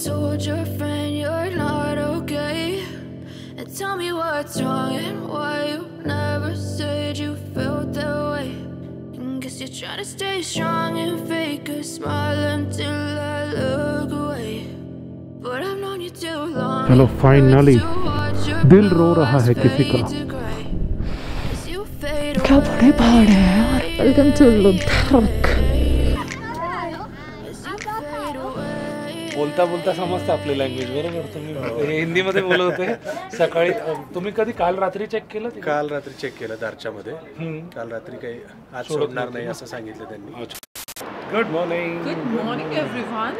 told your friend you're not okay, and tell me what's wrong and why you never said you felt that way. And guess you're trying to stay strong and fake a smile until I look away, but I've known you too long. Hello, finally. दिल रो रहा है किसी का। क्या बड़े पहाड़ हैं और एकदम चलो धड़क। बोलता बोलता समजता आपली लँग्वेज बरोबर तुम्ही हिंदी मध्ये बोलत होते सकाळी तुम्ही कधी काल रात्री चेक केलं? काल रात्री चेक केलं दारच्यामध्ये काल रात्री काही आज सोडणार नाही असं सांगितलं त्यांनी। Good morning everyone.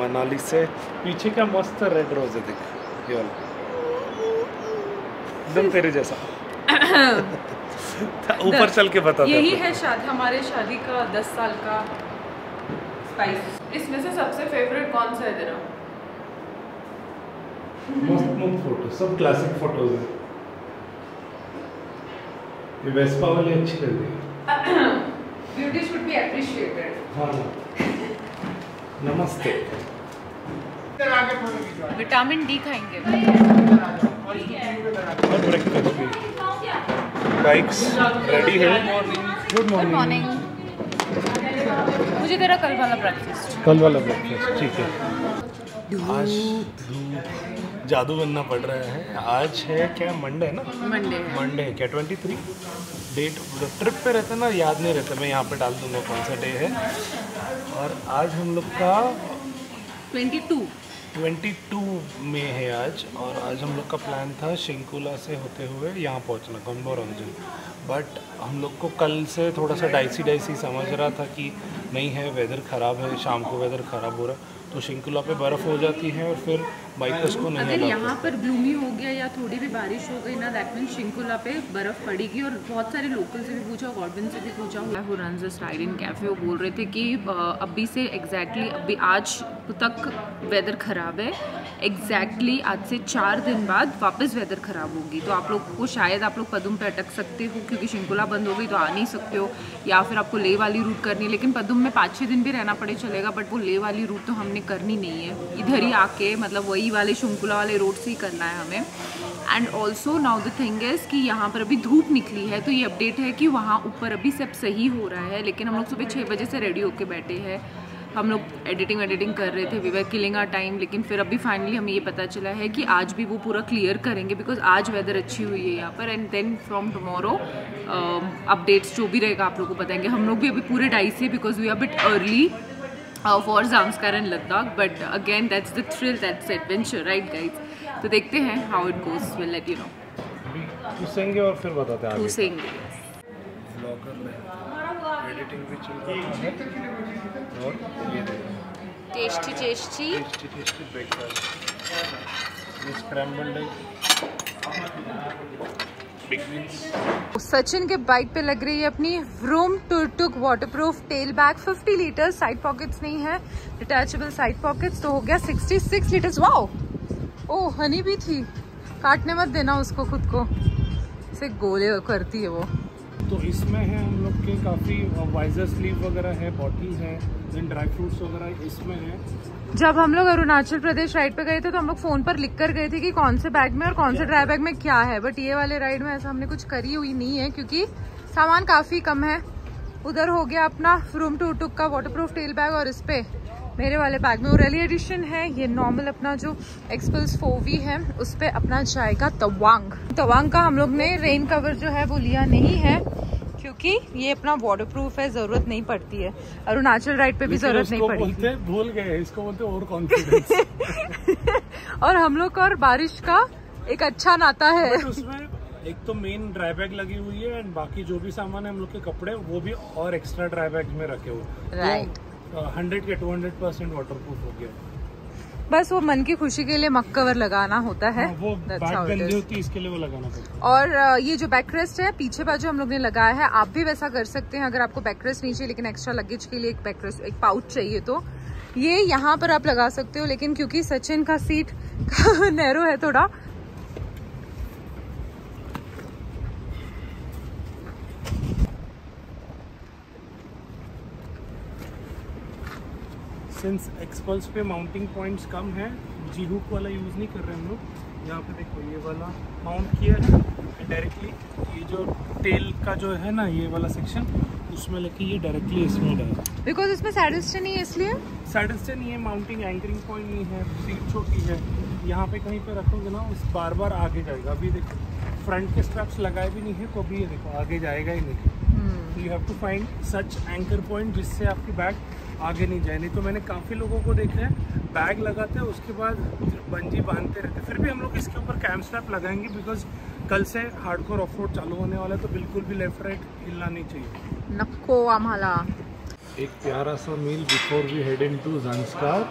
मनाली से पीछे का मस्त रेड रोज है देखो ये वाला एकदम तेरे जैसा ऊपर चल के बता। यही है शादी, हमारे शादी का 10 साल का स्पाइस। इसमें से सबसे फेवरेट कौन सा है तेरा? मोस्ट मोस्ट फोटो सब क्लासिक फोटोज हैं। ये वेस्पा वाली अच्छी लग रही है। Beauty should be appreciated. हाँ नमस्ते। विटामिन डी खाएंगे रेडी है। Good morning. मुझे तेरा कल वाला ब्रेकफास्ट ठीक है। आज जादू बनना पड़ रहा है। आज है क्या मंडे है ना? मंडे क्या 23 डेट ट्रिप पे रहता ना याद नहीं रहता। मैं यहाँ पे डाल दूंगा कौन सा डे है। और आज हम लोग का 22 में है आज। और आज हम लोग का प्लान था शिंकुला से होते हुए यहाँ पहुँचना गंगोरंजन, बट हम लोग को कल से थोड़ा सा डाइसी समझ रहा था कि नहीं है वेदर ख़राब है, शाम को वेदर ख़राब हो रहा तो शिंकुला पे बर्फ़ हो जाती है और फिर बाइकर्स को नहीं। अगर यहाँ पर ग्लूमी हो गया या थोड़ी भी बारिश हो गई ना दैट मीन शिंकुला पे बर्फ़ पड़ेगी। और बहुत सारे लोकल से भी पूछा, गॉर्डन से भी पूछा who runs this ride in cafe, वो बोल रहे थे कि अभी से एग्जैक्टली अभी आज तक वेदर ख़राब है, एग्जैक्टली आज से 4 दिन बाद वापस वेदर ख़राब होगी तो आप लोग को शायद आप लोग पदुम पे अटक सकते हो क्योंकि शिंकुला बंद हो गई तो आ नहीं सकते हो, या फिर आपको ले वाली रूट करनी है। लेकिन पदुम में 5-6 दिन भी रहना पड़े चलेगा, बट वो ले वाली रूट तो हमने करनी नहीं है। इधर ही आके मतलब वही वाले शिंकुला वाले रोड से ही करना है हमें। And also now the thing is कि यहाँ पर अभी धूप निकली है तो ये अपडेट है कि वहाँ ऊपर अभी सब सही हो रहा है, लेकिन हम लोग सुबह 6 बजे से रेडी होके बैठे हैं। हम लोग एडिटिंग कर रहे थे, we were killing our time. लेकिन फिर अभी फाइनली हमें ये पता चला है कि आज भी वो पूरा क्लियर करेंगे बिकॉज आज वेदर अच्छी हुई है यहाँ पर। And then from tomorrow updates जो भी रहेगा आप लोग को बताएंगे। हम लोग भी अभी पूरे डाई से because we are bit early for Zanskar and Ladakh, but again that's the thrill, that's adventure right guys. तो देखते हैं how it goes, will let you know. पूछेंगे और फिर बताते हैं। पूछेंगे एडिटिंग भी चल और tasty breakfast scrambled egg big beans. Sachin के बाइक पे लग रही है अपनी Vroom Turtuk waterproof tail bag 50 litre side pockets नहीं है, डिटैचेबल साइड पॉकेट्स तो हो गया 66 लीटर। वाओ ओ हनी भी थी, काटने मत देना उसको, खुद को से गोले करती है वो। तो इसमें है हम लोग के काफ़ी वाइजर स्लीव वगैरह है, बॉटल है, देन ड्राई फ्रूट्स वगैरह इसमें है। जब हम लोग अरुणाचल प्रदेश राइड पे गए थे तो हम लोग फ़ोन पर लिख कर गए थे कि कौन से बैग में और कौन से ड्राई बैग में क्या है, बट ये वाले राइड में ऐसा हमने कुछ करी हुई नहीं है क्योंकि सामान काफ़ी कम है। उधर हो गया अपना रूम टूटुक का वाटरप्रूफ टेल बैग और इस पर मेरे वाले बैग में ओरेली एडिशन है। ये नॉर्मल अपना जो Xpulse4V है उस पर अपना जाएगा तवांग का। हम लोग ने रेन कवर जो है वो लिया नहीं है क्योंकि ये अपना वाटर प्रूफ है, जरूरत नहीं पड़ती है। अरुणाचल राइड पे भी जरूरत नहीं पड़ती, भूल गए इसको बोलते और कॉन्फिडेंस। और हम लोग और बारिश का एक अच्छा नाता है। एक तो मेन ड्राई बैग लगी हुई है एंड बाकी जो भी सामान है हम लोग के कपड़े वो भी और एक्स्ट्रा ड्राई बैग में रखे हुए राइट 100 के 200% वाटरप्रूफ हो गया। बस वो मन की खुशी के लिए मकवर लगाना होता है, वो बैग गंदी होती है इसके लिए वो लगाना पड़ता है। और ये जो बैकरेस्ट है पीछे बाजू हम लोग ने लगाया है, आप भी वैसा कर सकते हैं अगर आपको बैकरेस्ट नहीं चाहिए लेकिन एक्स्ट्रा लगेज के लिए एक बैकरेस्ट एक पाउच चाहिए तो ये यहाँ पर आप लगा सकते हो। लेकिन क्योंकि सचिन का सीट नैरो है थोड़ा, सिंस एक्सपल्स पे माउंटिंग पॉइंट्स कम है, जी हुक वाला यूज़ नहीं कर रहे हम लोग। यहाँ पे देखो ये वाला माउंट किया है डायरेक्टली, ये जो टेल का जो है ना ये वाला सेक्शन उसमें लेके ये डायरेक्टली इसमें डाला, बिकॉज इसमें सैडल स्टैंड नहीं है, इसलिए सैडल स्टैंड नहीं है, माउंटिंग एंकरिंग पॉइंट नहीं है, सीट छोटी है। यहाँ पे कहीं पे रखोगे ना उस बार बार आगे जाएगा। अभी देखो फ्रंट के स्ट्रैप्स लगाए भी नहीं है तो अभी ये देखो आगे जाएगा ही नहीं। You have to find such anchor point जिससे आपकी बैग आगे नहीं जाए। नहीं तो मैंने काफ़ी लोगों को देखा है बैग लगाते हैं उसके बाद बंजी बांधते रहते। फिर भी हम लोग इसके ऊपर कैम स्ट्रैप लगाएंगे बिकॉज कल से हार्डकोर ऑफ रोड चालू होने वाला है, तो बिल्कुल भी लेफ्ट राइट हिलना नहीं चाहिए नको आम्हाला। एक प्यारा सा meal before we head into Zanskar.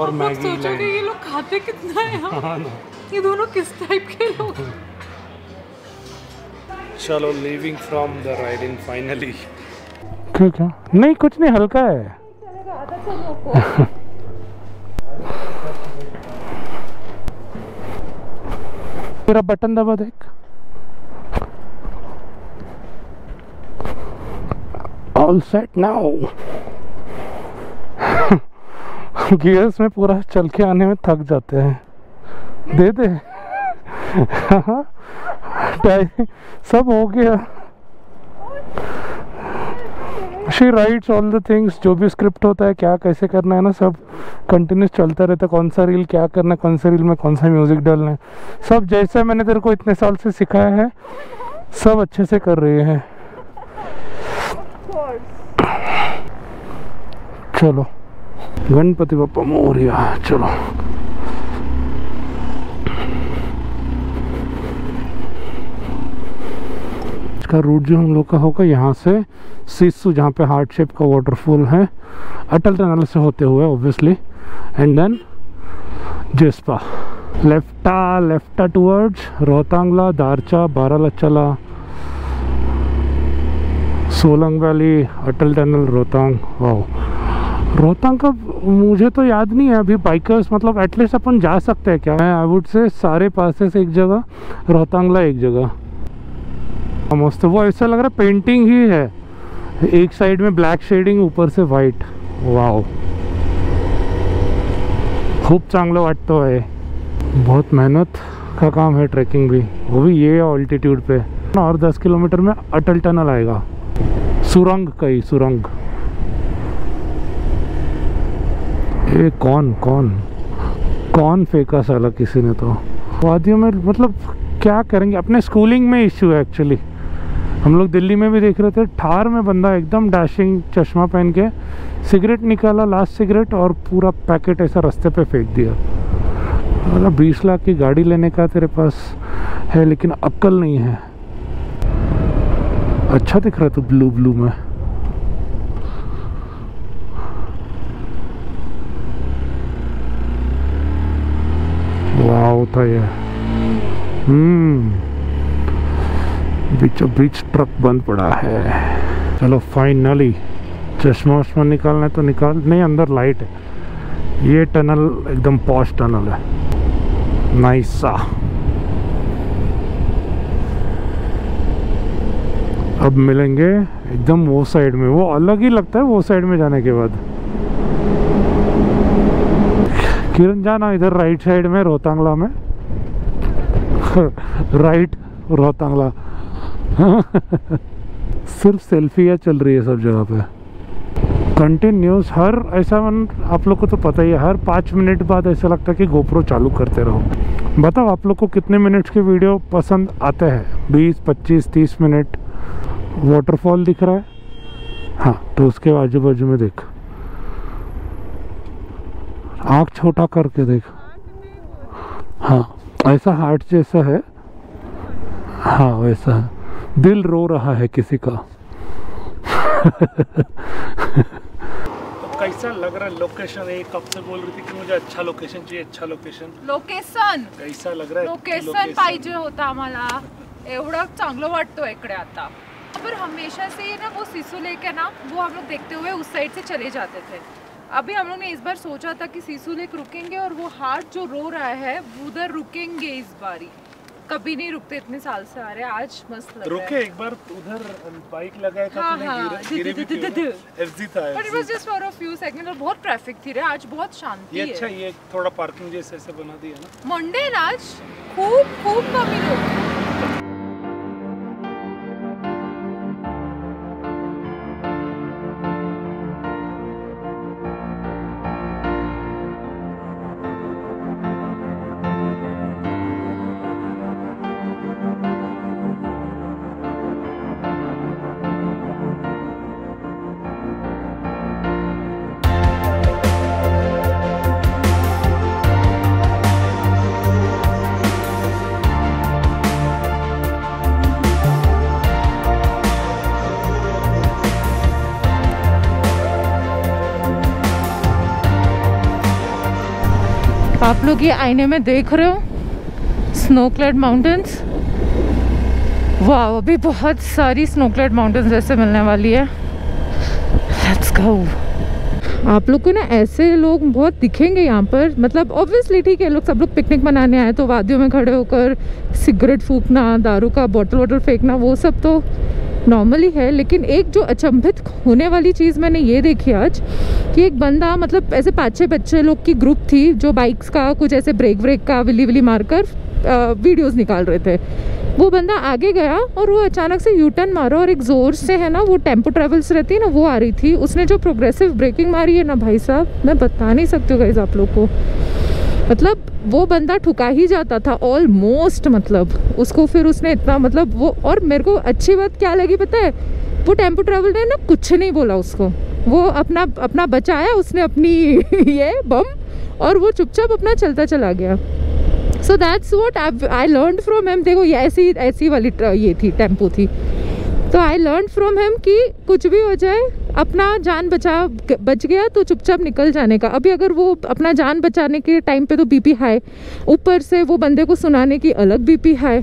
और मैगी सोचो कि ये लोग खाते कितना है। हाँ ना, ये दोनों किस टाइप के लोग। चलो leaving from the riding finally. ठीक है, नहीं कुछ नहीं, हल्का है। मेरा बटन दबा देख। All set now। गियर्स में पूरा चल के आने में थक जाते हैं। दे दे। सब हो गया। She writes all the things, जो भी स्क्रिप्ट होता है क्या कैसे करना है ना सब कंटिन्यूस चलता रहता है। कौन सा रील क्या करना है, कौन सा रील में कौन सा म्यूजिक डालना है, सब जैसे मैंने तेरे को इतने साल से सिखाया है सब अच्छे से कर रहे हैं। चलो गणपति बप्पा मोरिया। चलो इसका रूट जो हम लोग का होगा यहाँ से सिसु जहाँ पे हार्ट शेप का वाटरफॉल है अटल टनल से होते हुए ऑब्वियसली, एंड देन जिस्पा। लेफ्टा towards Rohtangla, Darcha, Baralachala, Solang valley, Atal tunnel, Rohtang. वाह, रोहतांग का मुझे तो याद नहीं है अभी। बाइकर्स मतलब एटलीस्ट अपन जा सकते हैं क्या? आई वुड से सारे पासेस एक जगह, रोहतांगला एक जगह। मस्त, वो ऐसा लग रहा है पेंटिंग ही है, एक साइड में ब्लैक शेडिंग ऊपर से व्हाइट। वाह, खूब चांगला वाटतो है। बहुत मेहनत का काम है ट्रैकिंग भी, वो भी ये ऑल्टीट्यूड पे। और 10 किलोमीटर में अटल टनल आएगा, सुरंग कई सुरंग। ये कौन कौन कौन फेंका साला किसी ने तो वादियों में। मतलब क्या करेंगे, अपने स्कूलिंग में इश्यू है एक्चुअली। हम लोग दिल्ली में भी देख रहे थे, थार में बंदा एकदम डैशिंग चश्मा पहन के सिगरेट निकाला, लास्ट सिगरेट, और पूरा पैकेट ऐसा रास्ते पे फेंक दिया। मतलब 20 लाख की गाड़ी लेने का तेरे पास है लेकिन अक्ल नहीं है। अच्छा दिख रहा है तो ब्लू ब्लू में। वाव था ये। बीचों बीच ट्रक बंद पड़ा है। चलो फाइनली चश्मा वश्मा निकालना है तो निकाल। नहीं, अंदर लाइट है। ये टनल एकदम पॉश टनल है, नाइस सा। अब मिलेंगे एकदम वो साइड में, वो अलग ही लगता है वो साइड में जाने के बाद। किरण जाना इधर राइट साइड में रोहतांगला में। राइट रोहतांगला। सिर्फ सेल्फियाँ चल रही है सब जगह पे कंटिन्यूस। हर ऐसा मन आप लोग को तो पता ही है, हर 5 मिनट बाद ऐसा लगता है कि गोप्रो चालू करते रहो। बताओ आप लोग को कितने मिनट्स के वीडियो पसंद आते हैं? 20, 25, 30 मिनट। वाटरफॉल दिख रहा है हाँ, तो उसके आजू बाजू में देख, आँख छोटा करके देख। हाँ, ऐसा हार्ट जैसा है। हाँ वैसा है, दिल रो रहा है किसी का। तो कैसा लग रहा है लोकेशन? एक कब से बोल रही थी कि मुझे अच्छा लोकेशन चाहिए, अच्छा लोकेशन। कैसा लग रहा है लोकेशन? पाहिजे होता आम्हाला, एवढा चांगलं वाटतो इकडे आता। पर हमेशा से ना वो सिसु लेक है ना, वो हम लोग देखते हुए उस साइड से चले जाते थे। अभी हम लोग ने इस बार सोचा था कि सिसु लेक रुकेंगे और वो हार्ट जो रो रहा है उधर रुकेंगे इस बारी, कभी नहीं रुकते, इतने साल से आ रहे हैं, आज मस्त लग रहा है। रुके एक बार उधर बाइक लगाया था, गिरे भी थे, एफजी था, but it was just for a few second. और बहुत ट्रैफिक थी रे, आज बहुत शांति है। अच्छा ये थोड़ा पार्किंग जैसे ऐसे बना दिया ना, मंडे आज खूब खूब कमी लोग। आप लोग ये आईने में देख रहे हो स्नो क्लैड माउंटेन्स, वाह अभी बहुत सारी स्नो क्लैड माउंटेन्स ऐसे मिलने वाली है। Let's go. आप लोग को ना ऐसे लोग बहुत दिखेंगे यहाँ पर, मतलब ऑब्वियसली ठीक है लोग सब लोग पिकनिक मनाने आए तो वादियों में खड़े होकर सिगरेट फूकना, दारू का बोतल वोटल फेंकना, वो सब तो नॉर्मली है। लेकिन एक जो अचंभित होने वाली चीज़ मैंने ये देखी आज कि एक बंदा, मतलब ऐसे 5-6 बच्चे लोग की ग्रुप थी जो बाइक्स का कुछ ऐसे ब्रेक का विली मारकर वीडियोस निकाल रहे थे। वो बंदा आगे गया और वो अचानक से यू टर्न मारा और एक ज़ोर से है ना वो टेम्पो ट्रेवल्स रहती है ना वो आ रही थी, उसने जो प्रोग्रेसिव ब्रेकिंग मारी है ना भाई साहब, मैं बता नहीं सकती हूँ गाइस आप लोग को, मतलब वो बंदा ठुका ही जाता था ऑलमोस्ट, मतलब उसको फिर उसने इतना, मतलब वो। और मेरे को अच्छी बात क्या लगी पता है, वो टेम्पो ट्रैवल ने ना कुछ नहीं बोला उसको, वो अपना बचाया उसने अपनी ये बम और वो चुपचाप अपना चलता चला गया। So that's what I learn from him. देखो ये ऐसी वाली ये थी टेम्पो थी, तो आई लर्न फ्रॉम हिम कि कुछ भी हो जाए अपना जान बच गया तो चुपचाप निकल जाने का। अभी अगर वो अपना जान बचाने के टाइम पे तो बीपी हाई, ऊपर से वो बंदे को सुनाने की अलग बीपी हाई,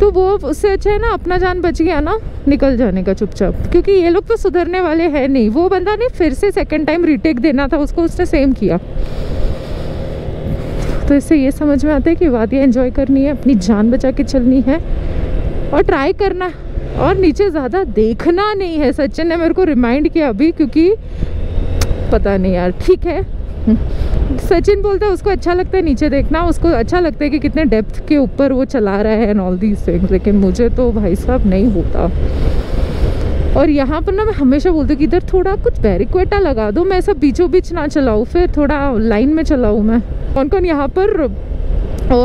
तो वो उससे अच्छा है ना अपना जान बच गया ना निकल जाने का चुपचाप, क्योंकि ये लोग तो सुधरने वाले हैं नहीं। वो बंदा ने फिर से सेकेंड टाइम रिटेक देना था उसको, उसने सेम किया। तो इससे ये समझ में आता है कि वादियाँ एंजॉय करनी है, अपनी जान बचा के चलनी है और ट्राई करना और नीचे ज़्यादा देखना नहीं है। सचिन ने मेरे को रिमाइंड किया अभी, क्योंकि पता नहीं यार, ठीक है सचिन बोलता है उसको अच्छा लगता है नीचे देखना, उसको अच्छा लगता है कि कितने डेप्थ के ऊपर वो चला रहा है एंड ऑल दीज थिंग्स, लेकिन मुझे तो भाई साहब नहीं होता। और यहाँ पर ना मैं हमेशा बोलती हूँ कि इधर थोड़ा कुछ बैरिकेटा लगा दो, मैं सब बीचों बीच ना चलाऊँ, फिर थोड़ा लाइन में चलाऊँ मैं। कौन कौन यहाँ पर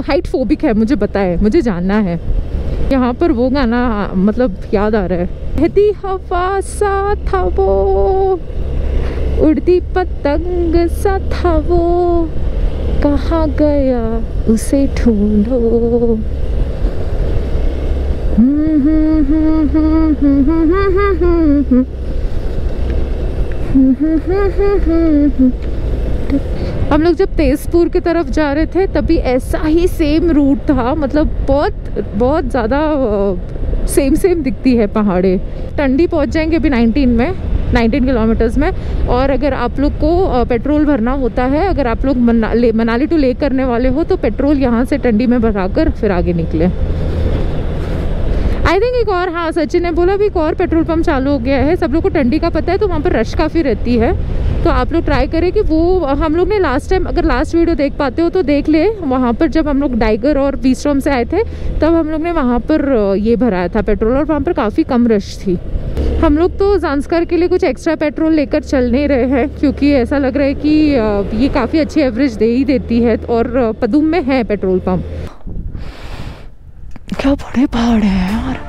हाइट फोबिक है मुझे पता है, मुझे जानना है। यहाँ पर वो गाना मतलब याद आ रहा है, कहती हवा सा था वो, उड़ती पतंग सा था वो, कहाँ गया उसे ढूंढो। हम लोग जब तेजपुर की तरफ जा रहे थे तभी ऐसा ही सेम रूट था, मतलब बहुत ज़्यादा सेम दिखती है पहाड़े। टंडी पहुंच जाएंगे अभी 19 किलोमीटर्स में। और अगर आप लोग को पेट्रोल भरना होता है, अगर आप लोग मनाली टू लेक करने वाले हो तो पेट्रोल यहाँ से टंडी में भरा कर फिर आगे निकले। आई थिंक एक और, हाँ सचिन ने बोला भी एक और पेट्रोल पम्प चालू हो गया है, सब लोग को टंडी का पता है तो वहाँ पर रश काफ़ी रहती है, तो आप लोग ट्राई करें कि वो, हम लोग ने लास्ट टाइम, अगर लास्ट वीडियो देख पाते हो तो देख ले, वहाँ पर जब हम लोग डाइगर और वीस्ट्रोम से आए थे तब हम लोग ने वहाँ पर ये भराया था पेट्रोल और वहाँ पर काफ़ी कम रश थी। हम लोग तो ज़ांस्कर के लिए कुछ एक्स्ट्रा पेट्रोल लेकर चल नहीं रहे हैं क्योंकि ऐसा लग रहा है कि ये काफ़ी अच्छी एवरेज दे ही देती है। और पदुम में है पेट्रोल पम्प। क्या बड़े पहाड़ हैं यार,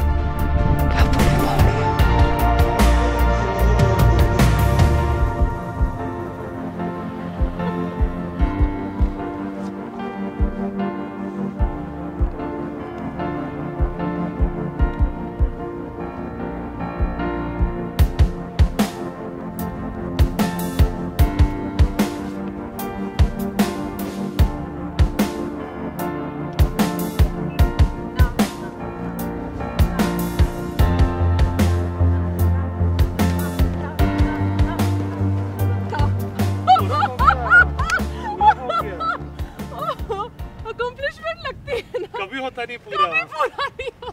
होता नहीं पूरा।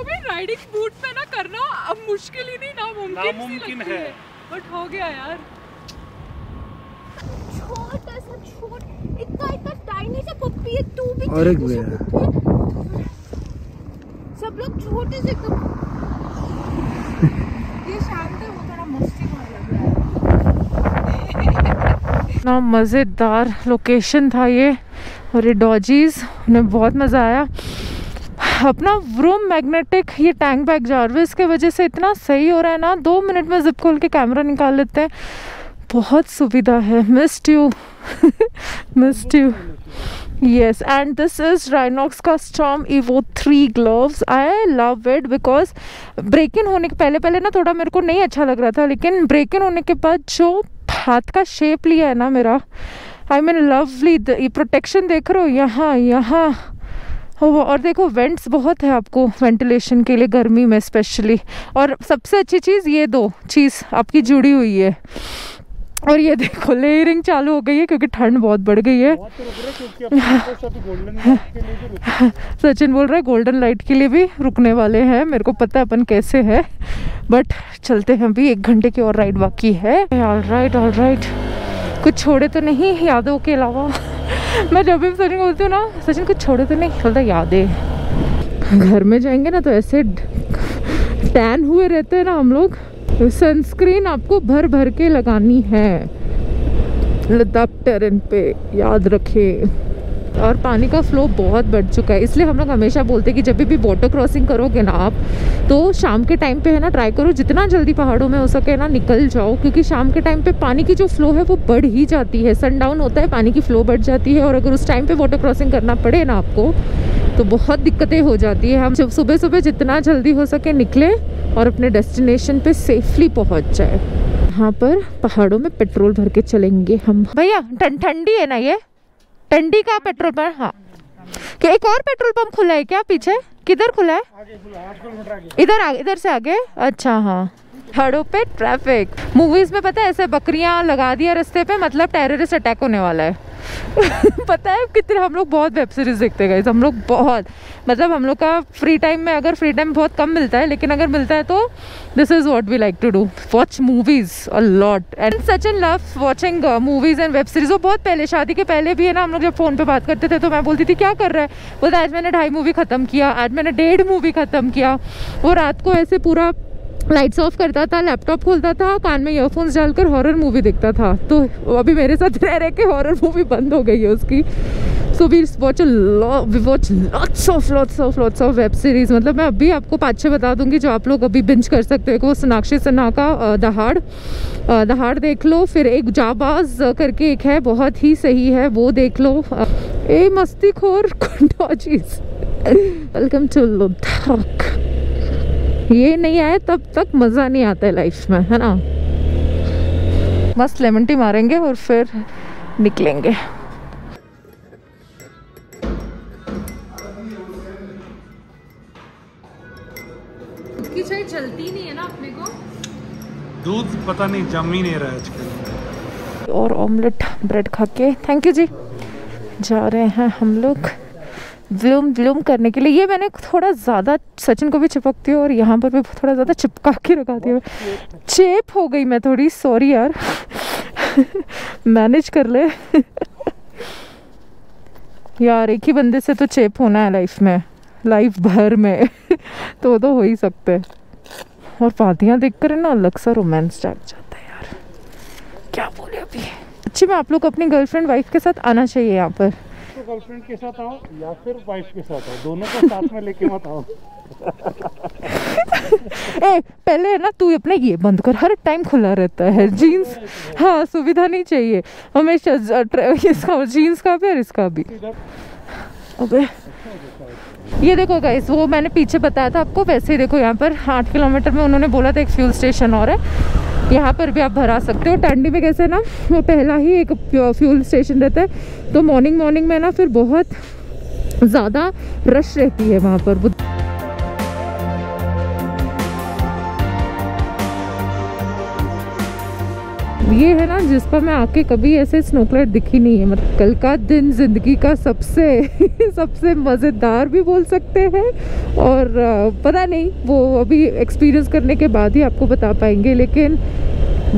अबे राइडिंग बूट पे ना करना अब मुश्किल ही नहीं, नामुमकिन है, बट हो गया यार। छोटा सा इतना इतना टाइनी सा पप्पी है, तू भी और एक है। सब लोग छोटे से ये शाम को थोड़ा मस्ती होने लग रहा है। इतना मजेदार लोकेशन था ये और ये डॉजीज, उन्हें बहुत मजा आया। अपना व्रूम मैग्नेटिक ये टैंक बैग जार्विस के वजह से इतना सही हो रहा है ना, 2 मिनट में जिप खोल के कैमरा निकाल लेते हैं, बहुत सुविधा है। Missed you missed you. Yes and this is Rynox का Vstrom650 gloves. I love it because break in होने के पहले पहले ना थोड़ा मेरे को नहीं अच्छा लग रहा था, लेकिन ब्रेक इन होने के बाद जो हाथ का शेप लिया है ना मेरा, आई मीन लवली। ये प्रोटेक्शन देख रहे हो यहाँ यहाँ हो, और देखो वेंट्स बहुत है आपको वेंटिलेशन के लिए गर्मी में स्पेशली। और सबसे अच्छी चीज़ ये 2 चीज़ आपकी जुड़ी हुई है। और ये देखो लेयरिंग चालू हो गई है क्योंकि ठंड बहुत बढ़ गई है। सचिन बोल रहा है गोल्डन लाइट के लिए भी रुकने वाले हैं, मेरे को पता है अपन कैसे है, बट चलते हैं, अभी 1 घंटे की और राइड बाकी है। ऑल राइट कुछ छोड़े तो नहीं यादों के अलावा। मैं जब भी सचिन बोलती हूँ ना सचिन कुछ छोड़े तो नहीं, बोलता यादें। घर में जाएंगे ना तो ऐसे टैन हुए रहते हैं ना हम लोग। सनस्क्रीन आपको भर भर के लगानी है लद्दाख टेरेन पे, याद रखें। और पानी का फ्लो बहुत बढ़ चुका है, इसलिए हम लोग हमेशा बोलते हैं कि जब भी वाटर क्रॉसिंग करोगे ना आप, तो शाम के टाइम पे है ना ट्राई करो जितना जल्दी पहाड़ों में हो सके ना निकल जाओ, क्योंकि शाम के टाइम पे पानी की जो फ्लो है वो बढ़ ही जाती है। सनडाउन होता है, पानी की फ्लो बढ़ जाती है, और अगर उस टाइम पे वाटर क्रॉसिंग करना पड़े ना आपको तो बहुत दिक्कतें हो जाती है। हम जब सुबह सुबह जितना जल्दी हो सके निकले और अपने डेस्टिनेशन पे सेफली पहुंच जाए। यहाँ पर पहाड़ों में पेट्रोल भर के चलेंगे हम। भैया ठंडी है ना ये, ठंडी का पेट्रोल पंप। हाँ क्या एक और पेट्रोल पंप खुला है क्या पीछे? किधर खुला है? इधर से आगे। अच्छा हाँ, पहाड़ों पे ट्रैफिक। मूवीज में पता है ऐसे बकरियाँ लगा दिया रास्ते पे, मतलब टेररिस्ट अटैक होने वाला है। पता है कितने हम लोग बहुत वेब सीरीज देखते गए, हम लोग बहुत, मतलब हम लोग का फ्री टाइम में, अगर फ्री टाइम बहुत कम मिलता है लेकिन अगर मिलता है तो this is what we like to do, watch movies a lot. And Sachin loves watching movies and web series. वो बहुत पहले शादी के पहले भी है ना, हम लोग जब फ़ोन पे बात करते थे तो मैं बोलती थी क्या कर रहा है, बोलता आज मैंने 2.5 मूवी ख़त्म किया, आज मैंने 1.5 मूवी ख़त्म किया। वो रात को ऐसे पूरा लाइट्स ऑफ करता था, लैपटॉप खोलता था, कान में ईयरफोन्स डालकर हॉरर मूवी देखता था। तो अभी मेरे साथ रह रहे के हॉरर मूवी बंद हो गई है उसकी। So we watch lots of web series. मतलब मैं अभी आपको 5-6 बता दूंगी जो आप लोग अभी बिंज कर सकते हो। सोनाक्षी सिन्हा का दहाड़ देख लो, फिर एक जाबाज करके एक है बहुत ही सही है, वो देख लो। ए मस्ती खोर डॉजीज वेलकम टू लद्दाख। ये नहीं आए तब तक मज़ा नहीं आता है लाइफ में, है ना। बस लेमन टी मारेंगे और फिर निकलेंगे। की चाय चलती नहीं है ना अपने को, दूध पता नहीं जम ही नहीं रहा है आजकल। और ऑमलेट ब्रेड खा के थैंक यू जी जा रहे हैं हम लोग व्लूम करने के लिए। ये मैंने थोड़ा ज़्यादा सचिन को भी चिपकती हूँ और यहाँ पर भी थोड़ा ज़्यादा चिपका के रखाती हूँ। चेप हो गई मैं थोड़ी, सॉरी यार। मैनेज कर ले। यार एक ही बंदे से तो चेप होना है लाइफ में, लाइफ भर में। तो हो ही सकते हैं। और वादियाँ देख कर ना अलग सा रोमांस जाग जाता है यार, क्या बोले अभी। अच्छी में आप लोग अपनी गर्लफ्रेंड वाइफ के साथ आना चाहिए यहाँ पर। तो गर्लफ्रेंड के साथ आओ या फिर वाइफ के साथ आओ, दोनों को साथ में लेके मत आओ। ए पहले है ना तू अपना ये बंद कर, हर टाइम खुला रहता है जीन्स। हाँ सुविधा नहीं चाहिए हमेशा, इसका जीन्स का भी और इसका भी। ओके ये देखो गाइस, वो मैंने पीछे बताया था आपको, वैसे ही देखो यहाँ पर 8 किलोमीटर में उन्होंने बोला था एक फ्यूल स्टेशन और है, यहाँ पर भी आप भरा सकते हो। ठंडी में कैसे ना वो पहला ही एक फ्यूल स्टेशन रहता है, तो मॉर्निंग में ना फिर बहुत ज़्यादा रश रहती है वहाँ पर। ये है ना जिसपा मैं आके कभी ऐसे स्नोक्लड दिखी नहीं है। मतलब कल का दिन जिंदगी का सबसे मज़ेदार भी बोल सकते हैं, और पता नहीं वो अभी एक्सपीरियंस करने के बाद ही आपको बता पाएंगे। लेकिन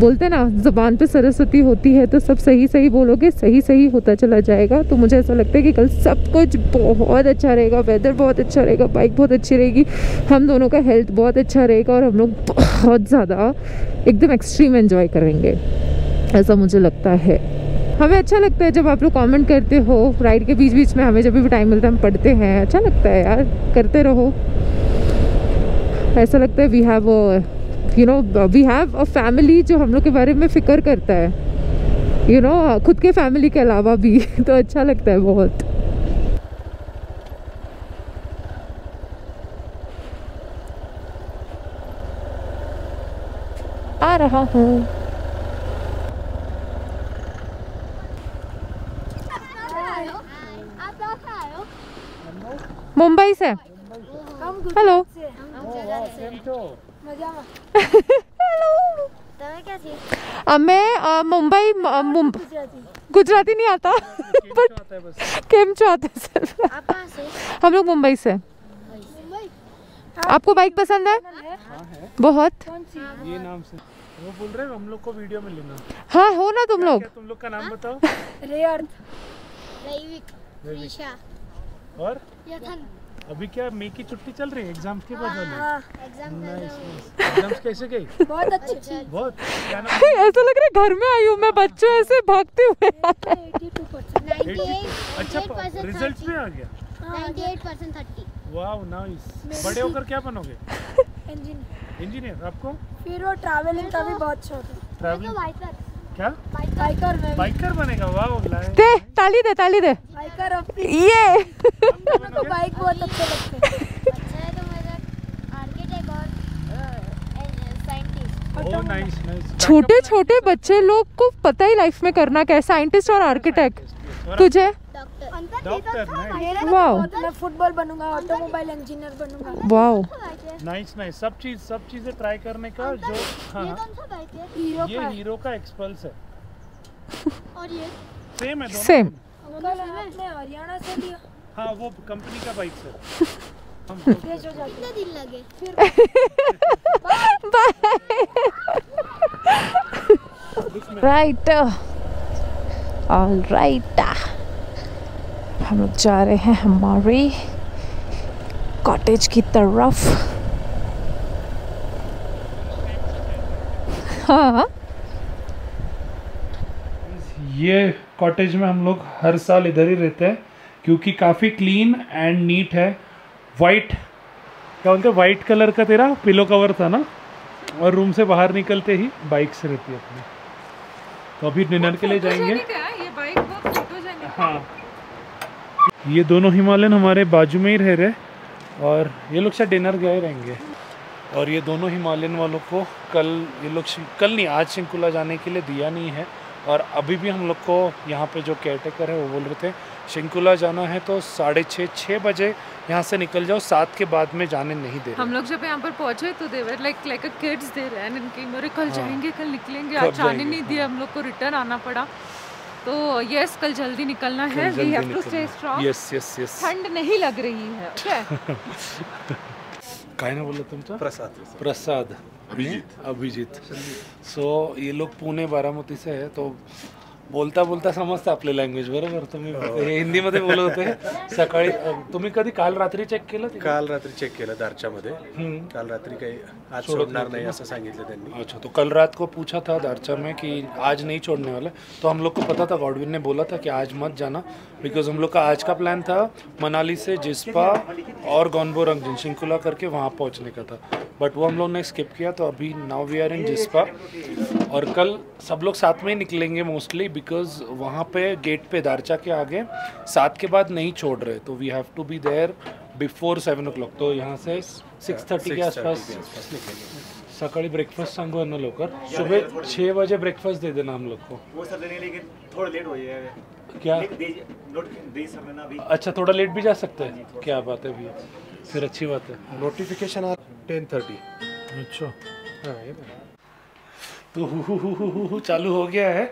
बोलते ना ज़बान पे सरस्वती होती है, तो सब सही सही बोलोगे, सही सही होता चला जाएगा। तो मुझे ऐसा लगता है कि कल सब कुछ बहुत अच्छा रहेगा, वेदर बहुत अच्छा रहेगा, बाइक बहुत अच्छी रहेगी, हम दोनों का हेल्थ बहुत अच्छा रहेगा, और हम लोग बहुत ज़्यादा एकदम एक्सट्रीम एंजॉय करेंगे, ऐसा मुझे लगता है। हमें अच्छा लगता है जब आप लोग कमेंट करते हो राइड के बीच बीच में, हमें जब भी टाइम मिलता है हम पढ़ते हैं, अच्छा लगता है यार, करते रहो। ऐसा लगता है we have we have a family जो हम लोग के बारे में फ़िक्र करता है, यू नो, खुद के फैमिली के अलावा भी तो अच्छा लगता है बहुत। आ रहा हूँ। मुंबई से, हेलो। मैं मुंबई, गुजराती नहीं आता बट केम चो आता है। हम लोग मुंबई से। आपको बाइक पसंद है? बहुत। ये नाम से वो बोल रहे हैं हम लोग को वीडियो में लेना। हाँ हो ना तुम लोग। तुम लोग का नाम बताओ। और अभी क्या मई की छुट्टी चल रही है एग्जाम्स के बाद? एग्जाम्स कैसे गई? बहुत अच्छी, बहुत। ऐसा लग रहा है घर में आई हूँ मैं, बच्चों ऐसे भागते हुए। 98 अच्छा रिजल्ट में आ गया 98% 30। Wow nice. बड़े होकर क्या बनोगे? इंजीनियर। इंजीनियर आपको? फिर वो ट्रैवलिंग का भी बहुत शौक है। ट्रैवलिंग क्या? बाइकर बनेगा। वाह, दे ताली दे, ताली दे। बाइकर ये तो बाइक बहुत अच्छे लगते हैं। अच्छा है तो मेरा आर्किटेक्ट और साइंटिस्ट। Oh nice nice. छोटे छोटे बच्चे लोग को पता ही लाइफ में करना क्या है। साइंटिस्ट और आर्किटेक्ट। तुझे डॉक्टर। वाओ। मैं फुटबॉल बनूंगा, ऑटोमोबाइल इंजीनियर बनूंगा। Wow nice nice. सब चीजें ट्राई करने का जो। हाँ ये कौन सा बाइक है? हीरो का। ये हीरो का एक्सपल्स है। और ये सेम है दोनों। सेम। मैं हरियाणा से लिया। हाँ वो कंपनी का बाइक है। कितने दिन लगे? बाय। Right, all right. हम लोग जा रहे हैं हमारे कॉटेज की तरफ। हाँ ये कॉटेज में हम लोग हर साल इधर ही रहते हैं क्योंकि काफ़ी क्लीन एंड नीट है। वाइट क्या बोलते, वाइट कलर का तेरा पिलो कवर था ना, और रूम से बाहर निकलते ही बाइक से रहती है अपनी। तो अभी डिनर के लिए जाएंगे। ये बाइक बहुत फोटोजेनिक। हाँ ये दोनों हिमालयन हमारे बाजू में ही रह रहे, और ये लोग शायद डिनर गए रहेंगे। और ये दोनों हिमालयन वालों को कल, ये लोग कल नहीं आज शिंकुला जाने के लिए दिया नहीं है, और अभी भी हम लोग को यहाँ पे जो केयरटेकर है वो बोल रहे थे शिंकुला जाना है तो 6:30 बजे यहाँ से निकल जाओ, 7 के बाद में जाने नहीं दे रहे। हम लोग जब यहाँ पर पहुँचे तो देवर लाइक अ किड्स दे रहे हैं, कल जाएंगे, कल निकलेंगे, आज आने नहीं दिया, हम लोग को रिटर्न आना पड़ा। तो यस कल जल्दी निकलना है। We have to stay strong. Yes yes yes. ठंड नहीं लग रही है। काय ना बोलला तुमचा? प्रसाद अभिजीत। सो ये लोग पुणे बारामती से है, तो बोलता बोलता समजतं आपले लँग्वेज बरोबर। तुम्ही हिंदी मध्ये बोलत होते सकाळी, तुम्ही कधी काल रात्री चेक केलं? काल रात्री चेक केलं दारचामध्ये। काल रात्री काही आज सोडणार नाही असं सांगितलं त्यांनी। अच्छा, तो कल रात को पूछा था दारचा में कि आज नहीं छोड़ने वाला, तो हम लोग को पता था, गॉडविन ने बोला था कि आज मत जाना, बिकॉज हम लोग का आज का प्लान था मनाली से जिस्पा और गोनबोरंग शिंकुला करके वहाँ पहुँचने का था, बट वो हम लोग ने स्किप किया। तो अभी now we are in Jispa, और कल सब लोग साथ में ही निकलेंगे मोस्टली, बिकॉज वहाँ पे गेट पे दारचा के आगे 7 के बाद नहीं छोड़ रहे, तो we have to be there before 7 o'clock। तो यहाँ से 6:30 के आसपास निकलेंगे। सकाळी ब्रेकफास्ट सांगू ना लवकर, सुबह 6 बजे ब्रेकफास्ट दे देना हम लोग को। वो सर लेने लेकिन थोड़ा लेट हो जाएगा क्या? अच्छा थोड़ा लेट भी जा सकता है, क्या बात है भैया, फिर अच्छी बात है। नोटिफिकेशन 10:30। अच्छा हाँ। तो हु चालू हो गया है।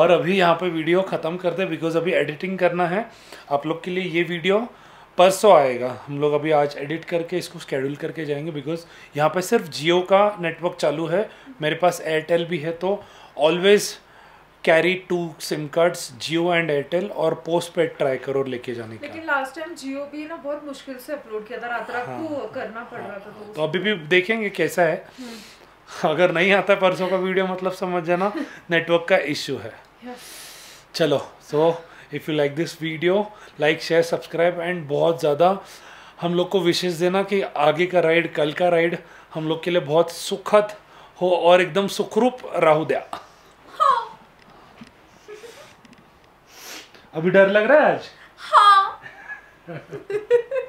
और अभी यहाँ पे वीडियो ख़त्म कर दे बिकॉज अभी एडिटिंग करना है आप लोग के लिए। ये वीडियो परसों आएगा, हम लोग अभी आज एडिट करके इसको स्केड्यूल करके जाएंगे बिकॉज यहाँ पे सिर्फ जियो का नेटवर्क चालू है, मेरे पास एयरटेल भी है। तो always carry two SIM cards, Jio and Airtel, और पोस्ट पेड ट्राई करो लेके जाने का। लेकिन लास्ट टाइम जियो भी ना बहुत मुश्किल से अपलोड किया था, रात को करना पड़ रहा था। तो अभी भी देखेंगे कैसा है, अगर नहीं आता परसों का वीडियो मतलब समझ जाना नेटवर्क का इश्यू है। चलो, so if you like this video, like, share, subscribe, and बहुत ज़्यादा हम लोग को विशेष देना कि आगे का राइड, कल का राइड हम लोग के लिए बहुत सुखद हो और एकदम सुखरूप राहु द्या। हाँ। अभी डर लग रहा है आज? हाँ।